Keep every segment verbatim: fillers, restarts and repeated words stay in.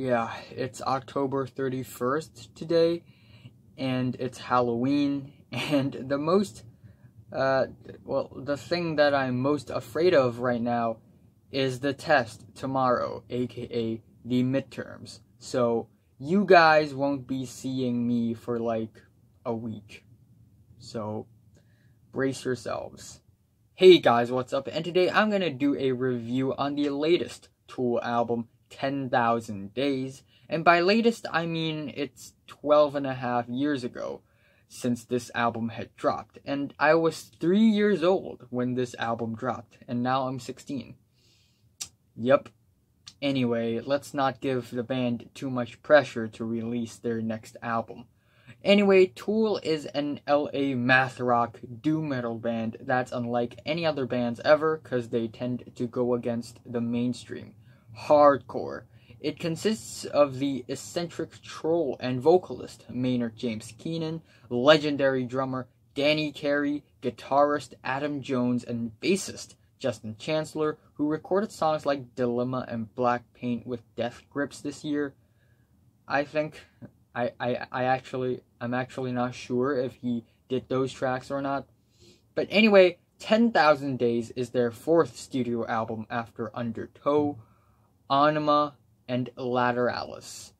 Yeah, it's October thirty-first today, and it's Halloween, and the most, uh, well, the thing that I'm most afraid of right now is the test tomorrow, aka the midterms. So, you guys won't be seeing me for like a week. So, brace yourselves. Hey guys, what's up? And today I'm gonna do a review on the latest Tool album, ten thousand days, and by latest I mean it's twelve and a half years ago since this album had dropped, and I was three years old when this album dropped, and now I'm sixteen. Yep. Anyway, let's not give the band too much pressure to release their next album. Anyway, Tool is an L A math rock doom metal band that's unlike any other bands ever because they tend to go against the mainstream. Hardcore. It consists of the eccentric troll and vocalist Maynard James Keenan, legendary drummer Danny Carey, guitarist Adam Jones, and bassist Justin Chancellor, who recorded songs like Dilemma and Black Paint with Death Grips this year. I think I I, I actually I'm actually not sure if he did those tracks or not. But anyway, ten thousand days is their fourth studio album after Undertow, Anima, and Lateralus,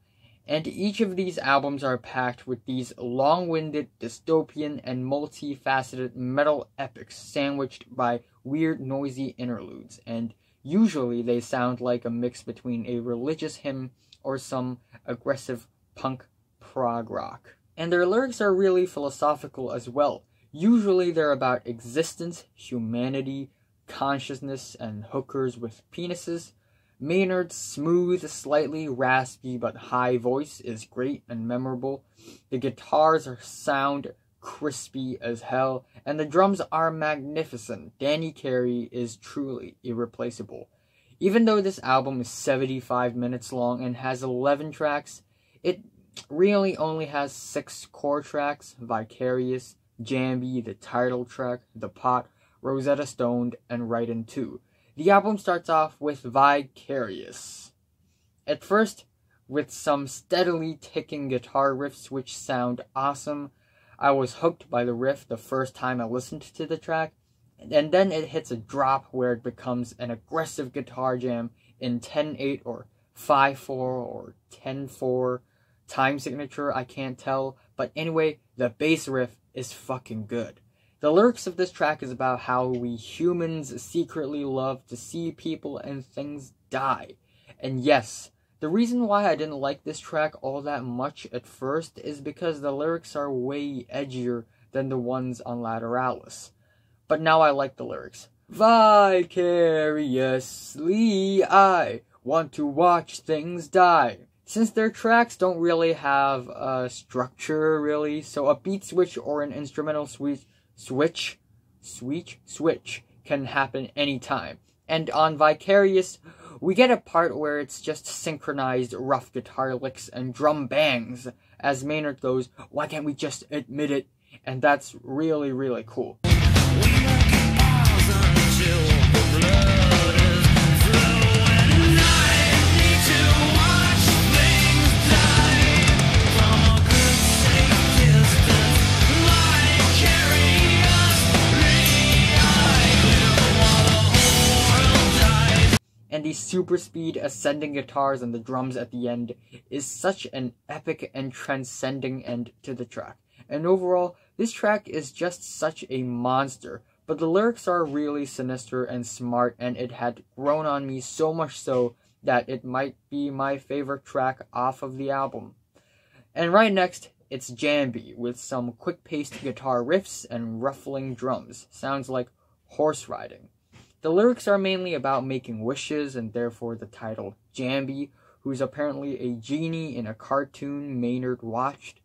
and each of these albums are packed with these long-winded, dystopian, and multifaceted metal epics sandwiched by weird, noisy interludes, and usually they sound like a mix between a religious hymn or some aggressive punk prog rock. And their lyrics are really philosophical as well. Usually they're about existence, humanity, consciousness, and hookers with penises. Maynard's smooth, slightly raspy but high voice is great and memorable. The guitars are sound crispy as hell, and the drums are magnificent. Danny Carey is truly irreplaceable. Even though this album is seventy-five minutes long and has eleven tracks, it really only has six core tracks: Vicarious, Jambi, the title track, The Pot, Rosetta Stoned, and Right In Two. The album starts off with Vicarious, at first with some steadily ticking guitar riffs which sound awesome. I was hooked by the riff the first time I listened to the track, and then it hits a drop where it becomes an aggressive guitar jam in ten eight or five four or ten four time signature, I can't tell, but anyway, the bass riff is fucking good. The lyrics of this track is about how we humans secretly love to see people and things die. And yes, the reason why I didn't like this track all that much at first is because the lyrics are way edgier than the ones on Lateralis. But now I like the lyrics. Vicariously, I want to watch things die. Since their tracks don't really have a structure, really, so a beat switch or an instrumental switch Switch, switch, switch can happen anytime. And on Vicarious, we get a part where it's just synchronized rough guitar licks and drum bangs as Maynard goes, "Why can't we just admit it?" And that's really, really cool. And the super speed ascending guitars and the drums at the end is such an epic and transcending end to the track. And overall, this track is just such a monster, but the lyrics are really sinister and smart, and it had grown on me so much so that it might be my favorite track off of the album. And right next, it's Jambi with some quick-paced guitar riffs and ruffling drums. Sounds like horse riding. The lyrics are mainly about making wishes, and therefore the title Jambi, who's apparently a genie in a cartoon Maynard watched.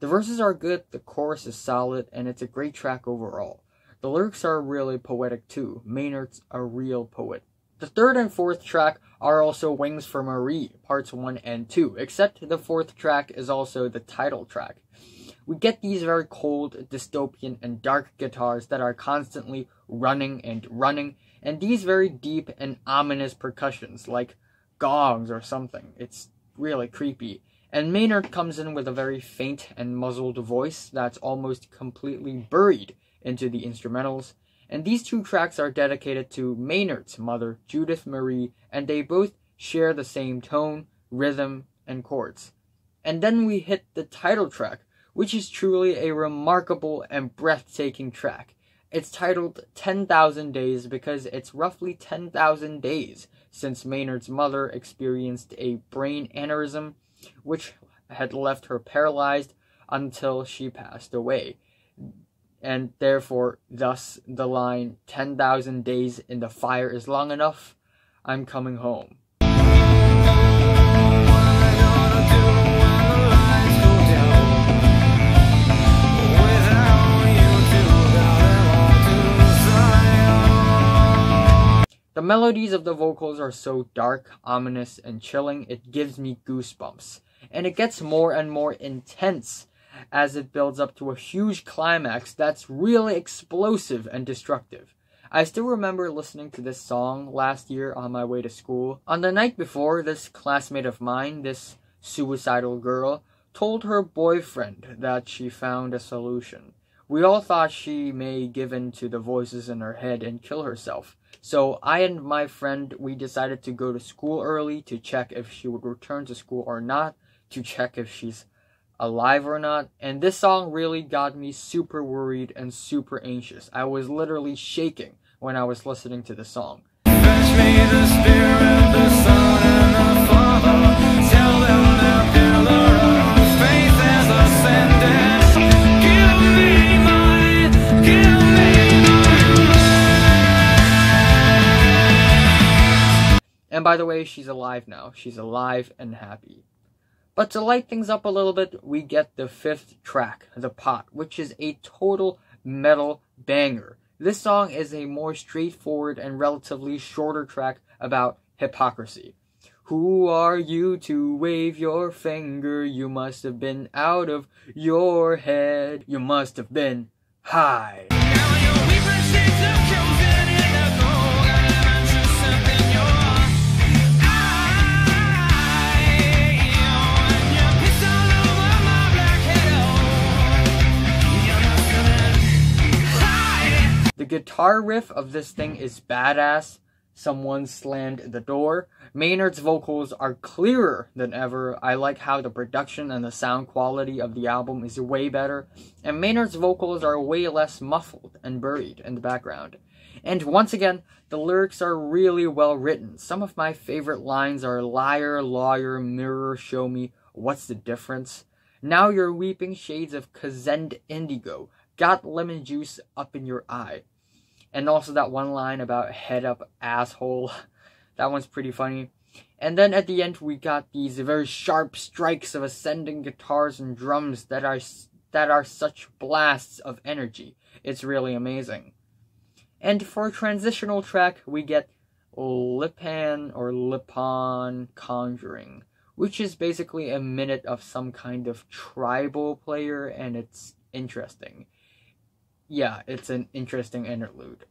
The verses are good, the chorus is solid, and it's a great track overall. The lyrics are really poetic too. Maynard's a real poet. The third and fourth track are also Wings for Marie, parts one and two, except the fourth track is also the title track. We get these very cold, dystopian, and dark guitars that are constantly running and running, and these very deep and ominous percussions, like gongs or something. It's really creepy. And Maynard comes in with a very faint and muzzled voice that's almost completely buried into the instrumentals. And these two tracks are dedicated to Maynard's mother, Judith Marie, and they both share the same tone, rhythm, and chords. And then we hit the title track, which is truly a remarkable and breathtaking track. It's titled ten thousand Days because it's roughly ten thousand days since Maynard's mother experienced a brain aneurysm, which had left her paralyzed until she passed away. And therefore, thus the line, ten thousand days in the fire is long enough, I'm coming home. The melodies of the vocals are so dark, ominous, and chilling, it gives me goosebumps. And it gets more and more intense as it builds up to a huge climax that's really explosive and destructive. I still remember listening to this song last year on my way to school. On the night before, this classmate of mine, this suicidal girl, told her boyfriend that she found a solution. We all thought she may give in to the voices in her head and kill herself. So I and my friend, we decided to go to school early to check if she would return to school or not, to check if she's alive or not. And this song really got me super worried and super anxious. I was literally shaking when I was listening to the song. Fetch me the Spirit, the Son, and the Father. Tell them their pillar of faith has ascended. Give me mine, give me mine. And by the way, she's alive now. She's alive and happy. But to light things up a little bit, we get the fifth track, The Pot, which is a total metal banger. This song is a more straightforward and relatively shorter track about hypocrisy. Who are you to wave your finger? You must have been out of your head. You must have been high. The guitar riff of this thing is badass. Someone slammed the door. Maynard's vocals are clearer than ever. I like how the production and the sound quality of the album is way better. And Maynard's vocals are way less muffled and buried in the background. And once again, the lyrics are really well written. Some of my favorite lines are liar, lawyer, mirror, show me, what's the difference? Now you're weeping shades of Kazend Indigo. Got lemon juice up in your eye. And also that one line about head up asshole. That one's pretty funny. And then at the end we got these very sharp strikes of ascending guitars and drums that are that are such blasts of energy. It's really amazing. And for a transitional track we get Lipan or Lipan Conjuring, which is basically a minute of some kind of tribal player, and it's interesting. Yeah, it's an interesting interlude.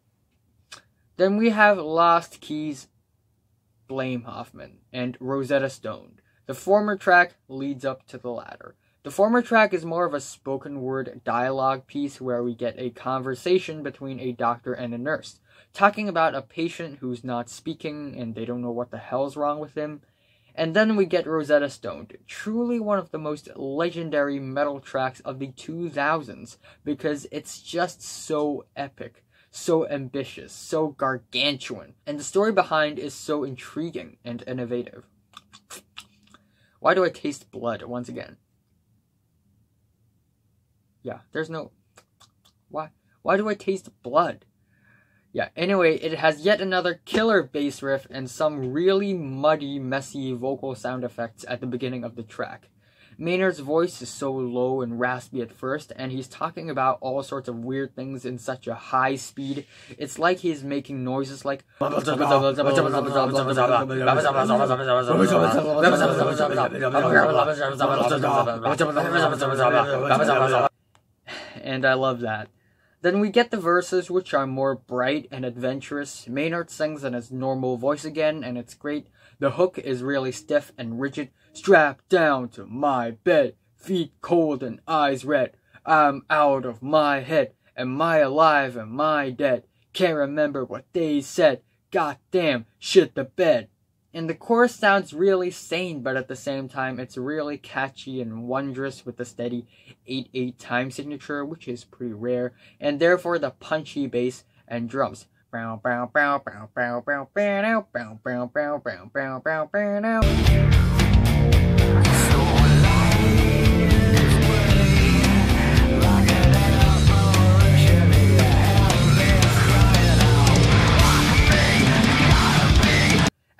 Then we have Lost Keys, Blame Hoffman, and Rosetta Stoned. The former track leads up to the latter. The former track is more of a spoken word dialogue piece where we get a conversation between a doctor and a nurse, talking about a patient who's not speaking and they don't know what the hell's wrong with him. And then we get Rosetta Stoned, truly one of the most legendary metal tracks of the two thousands, because it's just so epic, so ambitious, so gargantuan, and the story behind is so intriguing and innovative. Why do I taste blood once again? Yeah, there's no... Why? Why do I taste blood? Yeah, anyway, it has yet another killer bass riff and some really muddy, messy vocal sound effects at the beginning of the track. Maynard's voice is so low and raspy at first, and he's talking about all sorts of weird things in such a high speed. It's like he's making noises like... And I love that. Then we get the verses, which are more bright and adventurous. Maynard sings in his normal voice again, and it's great. The hook is really stiff and rigid, strapped down to my bed, feet cold and eyes red. I'm out of my head. Am I alive? Am I dead? Can't remember what they said. Goddamn, shit the bed. And the chorus sounds really sane, but at the same time, it's really catchy and wondrous with the steady eight eight time signature, which is pretty rare, and therefore the punchy bass and drums.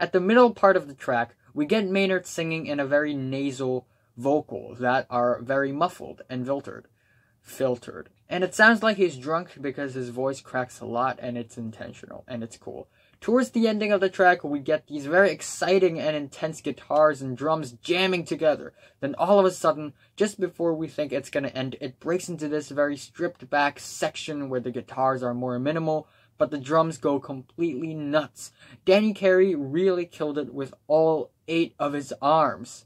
At the middle part of the track, we get Maynard singing in a very nasal vocal that are very muffled and filtered. Filtered. And it sounds like he's drunk because his voice cracks a lot, and it's intentional and it's cool. Towards the ending of the track, we get these very exciting and intense guitars and drums jamming together. Then all of a sudden, just before we think it's gonna end, it breaks into this very stripped back section where the guitars are more minimal, but the drums go completely nuts. Danny Carey really killed it with all eight of his arms.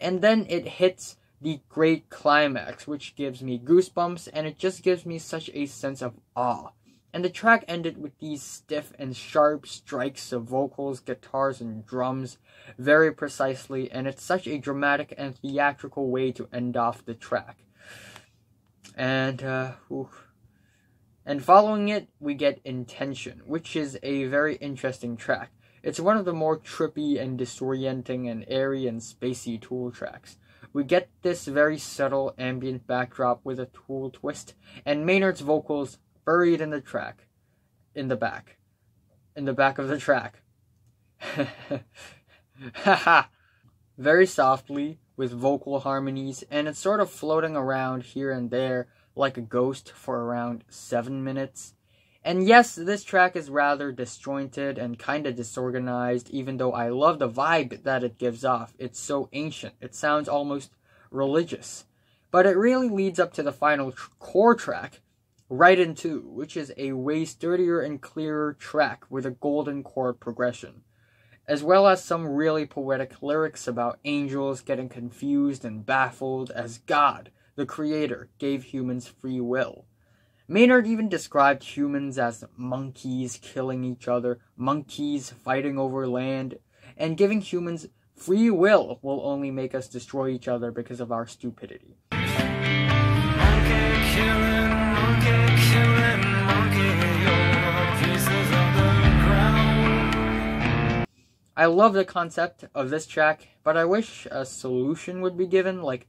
And then it hits the great climax, which gives me goosebumps, and it just gives me such a sense of awe. And the track ended with these stiff and sharp strikes of vocals, guitars, and drums very precisely, and it's such a dramatic and theatrical way to end off the track. And, uh, oof. And following it, we get Intention, which is a very interesting track. It's one of the more trippy and disorienting and airy and spacey Tool tracks. We get this very subtle ambient backdrop with a Tool twist, and Maynard's vocals buried in the track, in the back, in the back of the track. Very softly, with vocal harmonies, and it's sort of floating around here and there like a ghost for around seven minutes. And yes, this track is rather disjointed and kinda disorganized, even though I love the vibe that it gives off. It's so ancient, it sounds almost religious. But it really leads up to the final tr- core track, Right In Two, which is a way sturdier and clearer track with a golden chord progression, as well as some really poetic lyrics about angels getting confused and baffled as God, the creator, gave humans free will. Maynard even described humans as monkeys killing each other, monkeys fighting over land, and giving humans free will will only make us destroy each other because of our stupidity. I love the concept of this track, but I wish a solution would be given, like,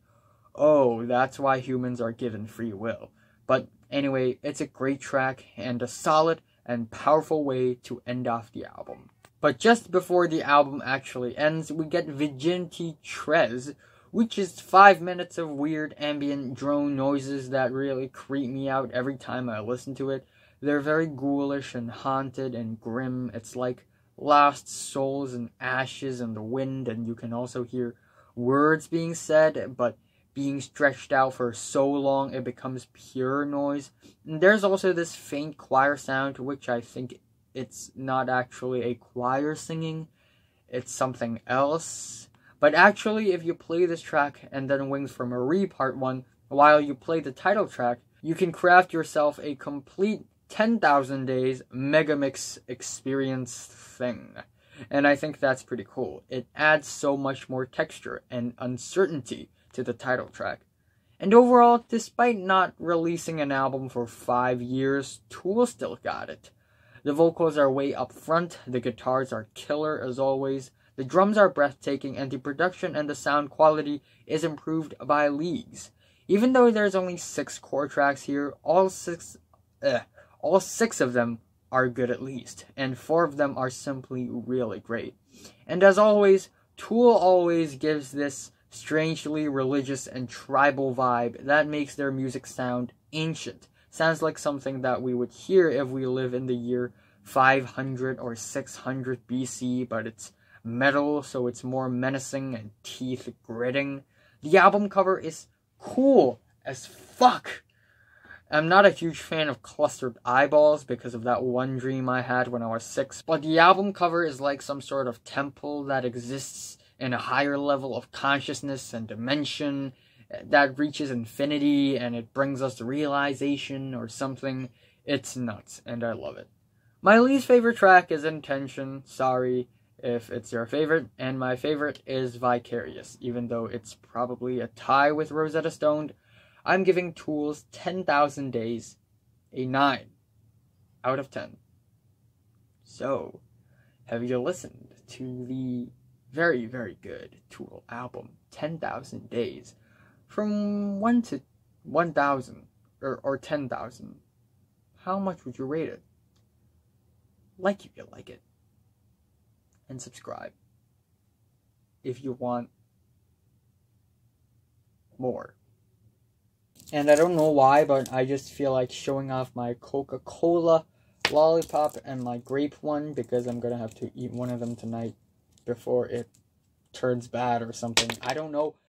oh, that's why humans are given free will. But anyway, it's a great track and a solid and powerful way to end off the album. But just before the album actually ends, we get Viginti Tres, which is five minutes of weird ambient drone noises that really creep me out every time I listen to it. They're very ghoulish and haunted and grim. It's like lost souls and ashes and the wind, and you can also hear words being said but being stretched out for so long it becomes pure noise. And there's also this faint choir sound, which I think it's not actually a choir singing, it's something else. But actually, if you play this track and then Wings for Marie Part one while you play the title track, you can craft yourself a complete ten thousand Days Megamix experience thing. And I think that's pretty cool. It adds so much more texture and uncertainty to the title track. And overall, despite not releasing an album for five years, Tool still got it. The vocals are way up front, the guitars are killer as always, the drums are breathtaking, and the production and the sound quality is improved by leagues. Even though there's only six core tracks here, all six... Ugh, All six of them are good at least, and four of them are simply really great. And as always, Tool always gives this strangely religious and tribal vibe that makes their music sound ancient. Sounds like something that we would hear if we live in the year five hundred or six hundred B C, but it's metal, so it's more menacing and teeth gritting. The album cover is cool as fuck. I'm not a huge fan of clustered eyeballs because of that one dream I had when I was six, but the album cover is like some sort of temple that exists in a higher level of consciousness and dimension that reaches infinity, and it brings us to realization or something. It's nuts, and I love it. My least favorite track is Intention, sorry if it's your favorite, and my favorite is Vicarious, even though it's probably a tie with Rosetta Stoned. I'm giving Tool's ten thousand Days a nine out of ten. So, have you listened to the very, very good Tool album, ten thousand Days? From one to one thousand, or, or ten thousand, how much would you rate it? Like if you like it. And subscribe if you want more. And I don't know why, but I just feel like showing off my Coca-Cola lollipop and my grape one, because I'm going to have to eat one of them tonight before it turns bad or something. I don't know.